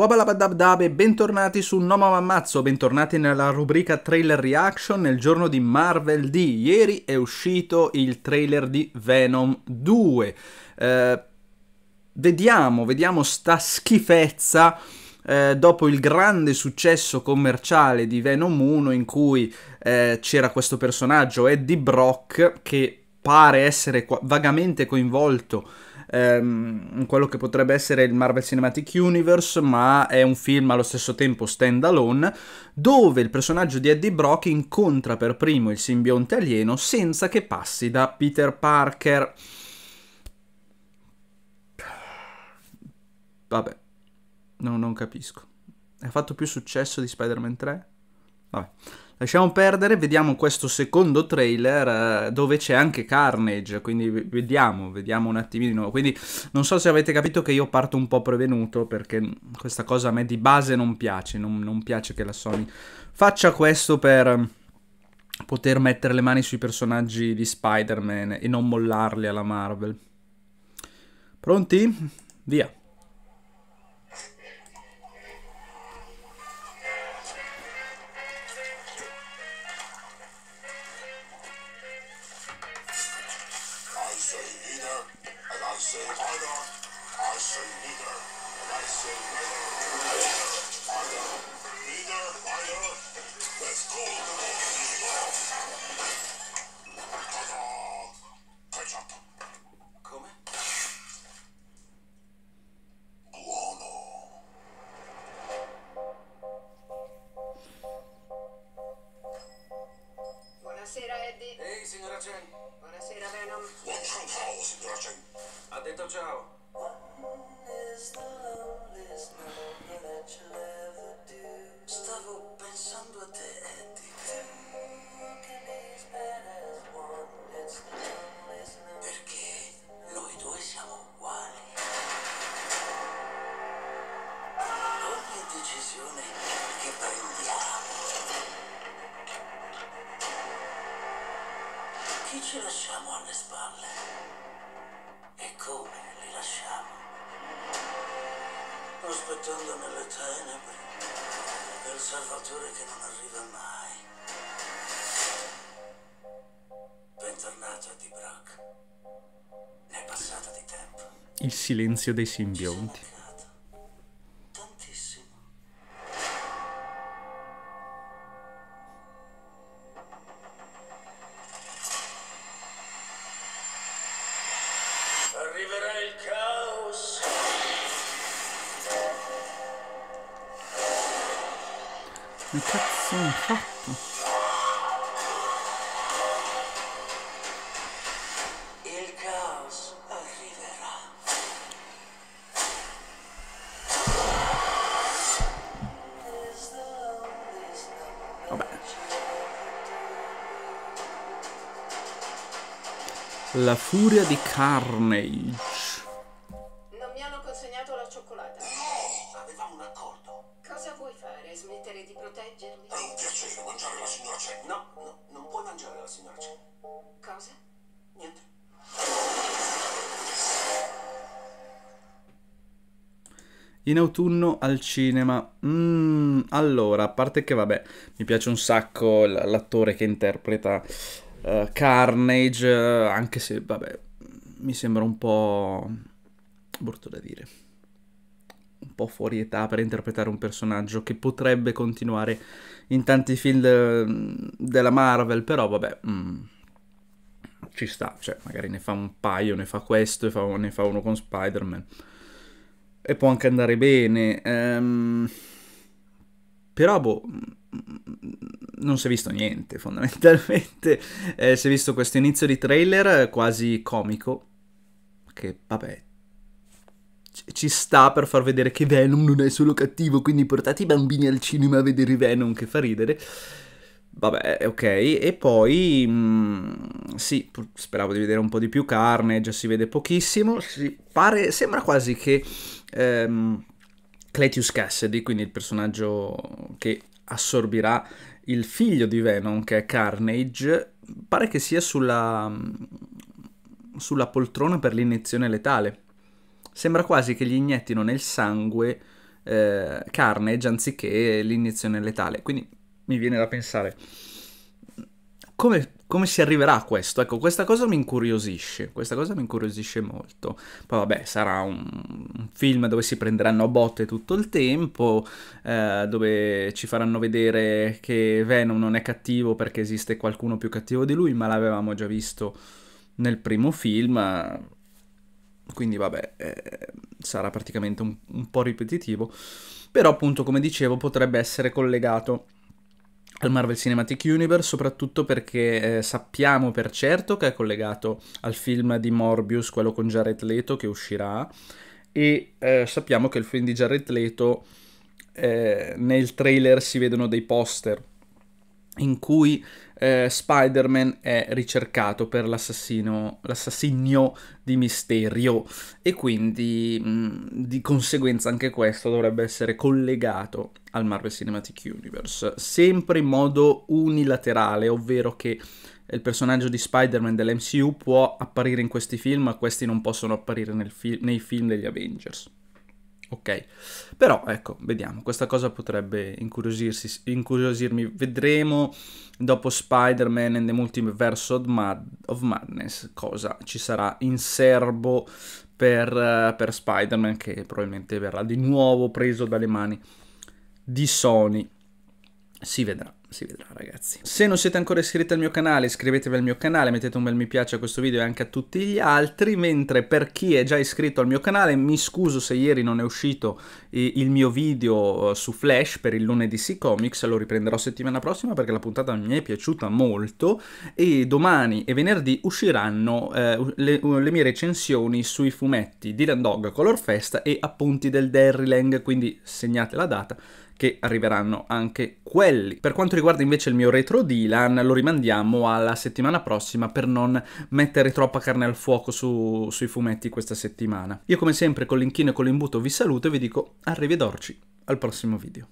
Wabalabadabdab e bentornati su No Mamamazzo, bentornati nella rubrica Trailer Reaction nel giorno di Marvel D. Ieri è uscito il trailer di Venom 2. Vediamo sta schifezza dopo il grande successo commerciale di Venom 1 in cui c'era questo personaggio Eddie Brock che pare essere vagamente coinvolto in quello che potrebbe essere il Marvel Cinematic Universe, ma è un film allo stesso tempo stand alone, dove il personaggio di Eddie Brock incontra per primo il simbionte alieno senza che passi da Peter Parker. Vabbè, no, non capisco. Ha fatto più successo di Spider-Man 3? Vabbè, lasciamo perdere, vediamo questo secondo trailer dove c'è anche Carnage, quindi vediamo un attimino. Quindi non so se avete capito che io parto un po' prevenuto perché questa cosa a me di base non piace, non piace che la Sony faccia questo per poter mettere le mani sui personaggi di Spider-Man e non mollarli alla Marvel. Pronti? Via! Buonasera Eddie. Ehi signora Chen. Buonasera Venom. Ciao signora Chen. Ha detto ciao. Stavo pensando a te Eddie. Perché noi due siamo uguali. Ogni decisione che prendiamo, chi ci lasciamo alle spalle e come li lasciamo, aspettando nelle tenebre il Salvatore che non arriva mai. Bentornato a Eddie Brock, ne è passato di tempo. Il silenzio dei simbionti. Arriverà il caos. Ma cazzo hanno fatto? Il caos arriverà. Vabbè. La furia di Carnage. Non mi hanno consegnato la cioccolata. No, avevamo un accordo. Cosa vuoi fare? Smettere di proteggermi? È un piacere mangiare la signora Chen. No, no, non puoi mangiare la signora Chen. Cosa? Niente. In autunno al cinema. Allora, a parte che vabbè, mi piace un sacco l'attore che interpreta Carnage, anche se vabbè mi sembra un po' brutto da dire, un po' fuori età per interpretare un personaggio che potrebbe continuare in tanti film della Marvel, però vabbè ci sta, cioè magari ne fa un paio, ne fa questo e ne fa uno con Spider-Man e può anche andare bene, però boh, non si è visto niente fondamentalmente, si è visto questo inizio di trailer quasi comico che vabbè ci sta per far vedere che Venom non è solo cattivo, quindi portate i bambini al cinema a vedere Venom che fa ridere, vabbè ok, e poi sì, speravo di vedere un po' di più Carnage, si vede pochissimo, sembra quasi che Cletus Kasady, quindi il personaggio che assorbirà il figlio di Venom che è Carnage, pare che sia sulla poltrona per l'iniezione letale, sembra quasi che gli iniettino nel sangue Carnage anziché l'iniezione letale. Quindi mi viene da pensare come si arriverà a questo? Ecco, questa cosa mi incuriosisce, molto. Poi vabbè, sarà un film dove si prenderanno a botte tutto il tempo, dove ci faranno vedere che Venom non è cattivo perché esiste qualcuno più cattivo di lui, ma l'avevamo già visto nel primo film, quindi vabbè, sarà praticamente un po' ripetitivo, però appunto, come dicevo, potrebbe essere collegato al Marvel Cinematic Universe, soprattutto perché sappiamo per certo che è collegato al film di Morbius, quello con Jared Leto, che uscirà, e sappiamo che il film di Jared Leto, nel trailer si vedono dei poster in cui Spider-Man è ricercato per l'assassinio di Mysterio, e quindi di conseguenza anche questo dovrebbe essere collegato al Marvel Cinematic Universe, sempre in modo unilaterale, ovvero che il personaggio di Spider-Man dell'MCU può apparire in questi film, ma questi non possono apparire nei film degli Avengers. Ok, però ecco, vediamo, questa cosa potrebbe incuriosirmi, vedremo dopo Spider-Man and the Multiverse of Madness cosa ci sarà in serbo per Spider-Man, che probabilmente verrà di nuovo preso dalle mani di Sony, si vedrà. Si vedrà, ragazzi. Se non siete ancora iscritti al mio canale, iscrivetevi al mio canale, mettete un bel mi piace a questo video e anche a tutti gli altri, mentre per chi è già iscritto al mio canale, mi scuso se ieri non è uscito il mio video su Flash per il lunedì DC Comics, lo riprenderò settimana prossima perché la puntata mi è piaciuta molto, e domani e venerdì usciranno le mie recensioni sui fumetti Dylan Dog, Color Fest e Appunti del Dylan Lang, quindi segnate la data, che arriveranno anche quelli. Per quanto riguarda invece il mio retro Dylan, lo rimandiamo alla settimana prossima per non mettere troppa carne al fuoco sui fumetti questa settimana. Io come sempre con l'inchino e con l'imbuto vi saluto e vi dico arrivederci al prossimo video.